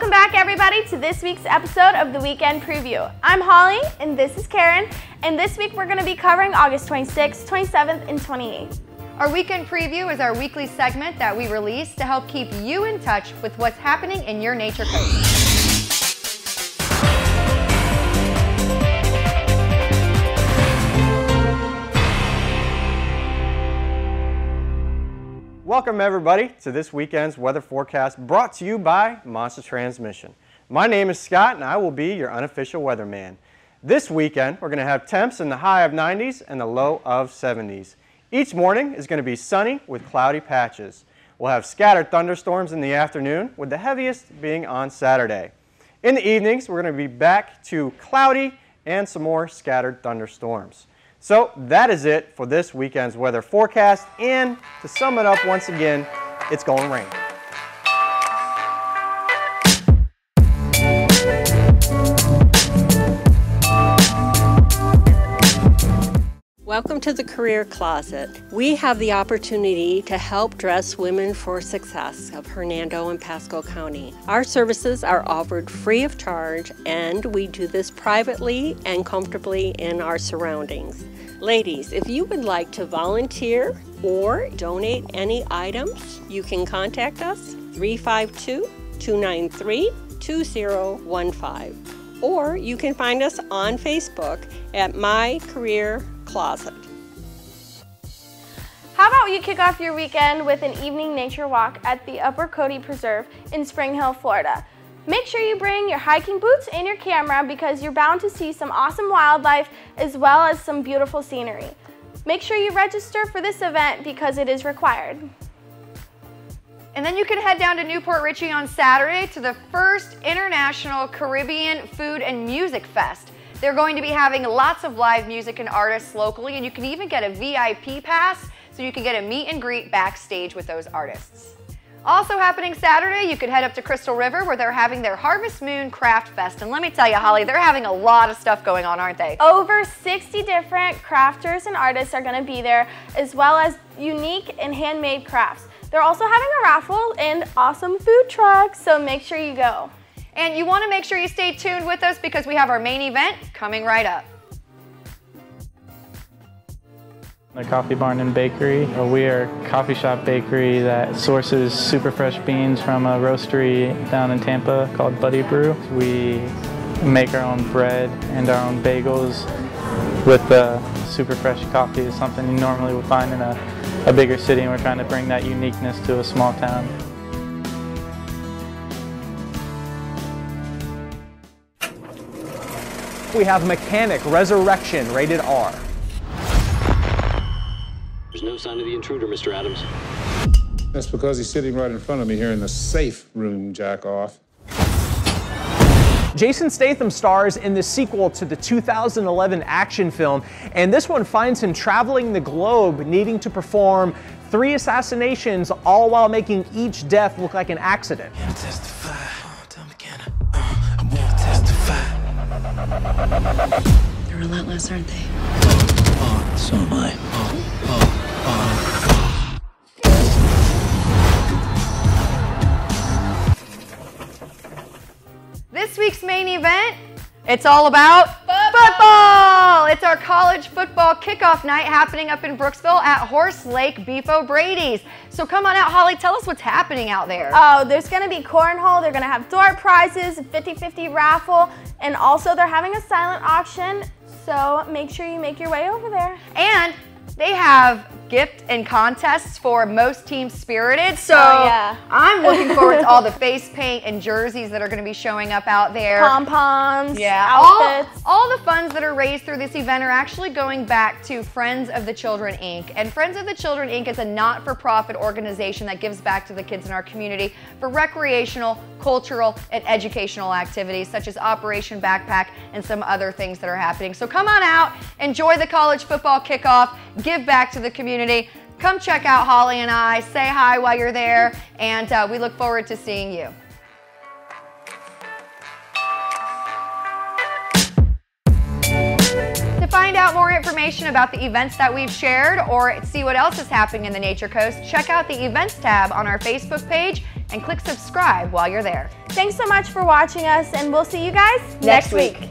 Welcome back, everybody, to this week's episode of The Weekend Preview. I'm Holly, and this is Karen, and this week we're going to be covering August 26th, 27th, and 28th. Our Weekend Preview is our weekly segment that we release to help keep you in touch with what's happening in your nature coast. Welcome, everybody, to this weekend's weather forecast brought to you by Monster Transmission. My name is Scott, and I will be your unofficial weatherman. This weekend, we're going to have temps in the high of 90s and the low of 70s. Each morning is going to be sunny with cloudy patches. We'll have scattered thunderstorms in the afternoon, with the heaviest being on Saturday. In the evenings, we're going to be back to cloudy and some more scattered thunderstorms. So that is it for this weekend's weather forecast, and to sum it up once again, it's going to rain. Welcome to the Career Closet. We have the opportunity to help dress women for success of Hernando and Pasco County. Our services are offered free of charge, and we do this privately and comfortably in our surroundings. Ladies, if you would like to volunteer or donate any items, you can contact us 352-293-2015, or you can find us on Facebook at My Career Closet. How about you kick off your weekend with an evening nature walk at the Upper Cody Preserve in Spring Hill, Florida. Make sure you bring your hiking boots and your camera because you're bound to see some awesome wildlife as well as some beautiful scenery. Make sure you register for this event because it is required. And then you can head down to New Port Richey on Saturday to the first International Caribbean Food and Music Fest. They're going to be having lots of live music and artists locally, and you can even get a VIP pass so you can get a meet and greet backstage with those artists. Also happening Saturday, you could head up to Crystal River where they're having their Harvest Moon Craft Fest. And let me tell you, Holly, they're having a lot of stuff going on, aren't they? Over 60 different crafters and artists are going to be there, as well as unique and handmade crafts. They're also having a raffle and awesome food trucks, so make sure you go. And you want to make sure you stay tuned with us because we have our main event coming right up. The Coffee Barn and Bakery. We are a coffee shop bakery that sources super fresh beans from a roastery down in Tampa called Buddy Brew. We make our own bread and our own bagels with the super fresh coffee. It's something you normally would find in a bigger city, and we're trying to bring that uniqueness to a small town. We have Mechanic Resurrection, rated R. There's no sign of the intruder, Mr. Adams. That's because he's sitting right in front of me here in the safe room, jack off. Jason Statham stars in the sequel to the 2011 action film, and this one finds him traveling the globe, needing to perform 3 assassinations, all while making each death look like an accident. They're relentless, aren't they? So am I. This week's main event, it's all about football! It's our college football kickoff night happening up in Brooksville at Horse Lake Beef O'Brady's. So come on out, Holly, tell us what's happening out there. Oh, there's going to be cornhole, they're going to have door prizes, a 50-50 raffle, and also they're having a silent auction, so make sure you make your way over there. And they have gift and contests for most team spirited, so yeah. I'm looking forward to all the face paint and jerseys that are going to be showing up out there. Pom-poms, yeah, outfits. All the funds that are raised through this event are actually going back to Friends of the Children, Inc. And Friends of the Children, Inc. is a not-for-profit organization that gives back to the kids in our community for recreational, cultural, and educational activities such as Operation Backpack and some other things that are happening. So come on out, enjoy the college football kickoff, give back to the community. Come check out Holly and I, say hi while you're there, and we look forward to seeing you. To find out more information about the events that we've shared or see what else is happening in the Nature Coast, check out the events tab on our Facebook page and click subscribe while you're there. Thanks so much for watching us, and we'll see you guys next week.